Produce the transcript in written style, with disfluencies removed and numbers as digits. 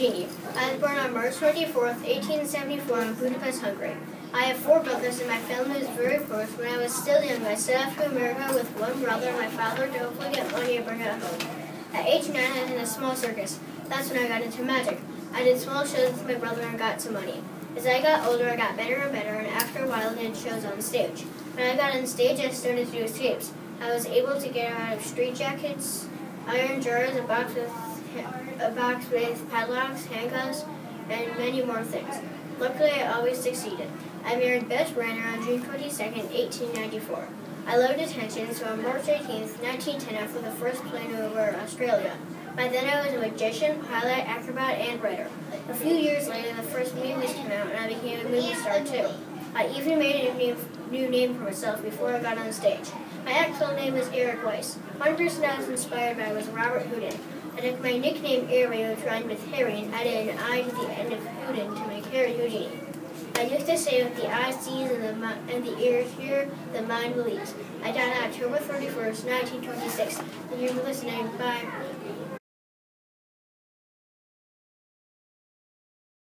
Houdini. I was born on March 24th, 1874 in Budapest, Hungary. I have four brothers and my family was very poor. When I was still young, I set off to America with one brother and my father drove to get money to bring it home. At age 9, I had a small circus. That's when I got into magic. I did small shows with my brother and got some money. As I got older, I got better and better, and after a while, I did shows on stage. When I got on stage, I started to do escapes. I was able to get out of street jackets, iron jars, a box with padlocks, handcuffs, and many more things. Luckily, I always succeeded. I married Beth Rainer on June 22, 1894. I loved attention, so on March 18, 1910, I flew the first plane over Australia. By then, I was a magician, pilot, acrobat, and writer. A few years later, the first movies came out, and I became a movie star, too. I even made a new name for myself before I got on stage. My actual name was Eric Weiss. One person I was inspired by was Robert Houdin. I took my nickname Harry, which rhymed with Harry, and added an I to the end of Houdin to make Harry Houdini. I used to say with the eye sees and the ear hear, the mind believes. I died on October 31st, 1926. And you're listening. Bye.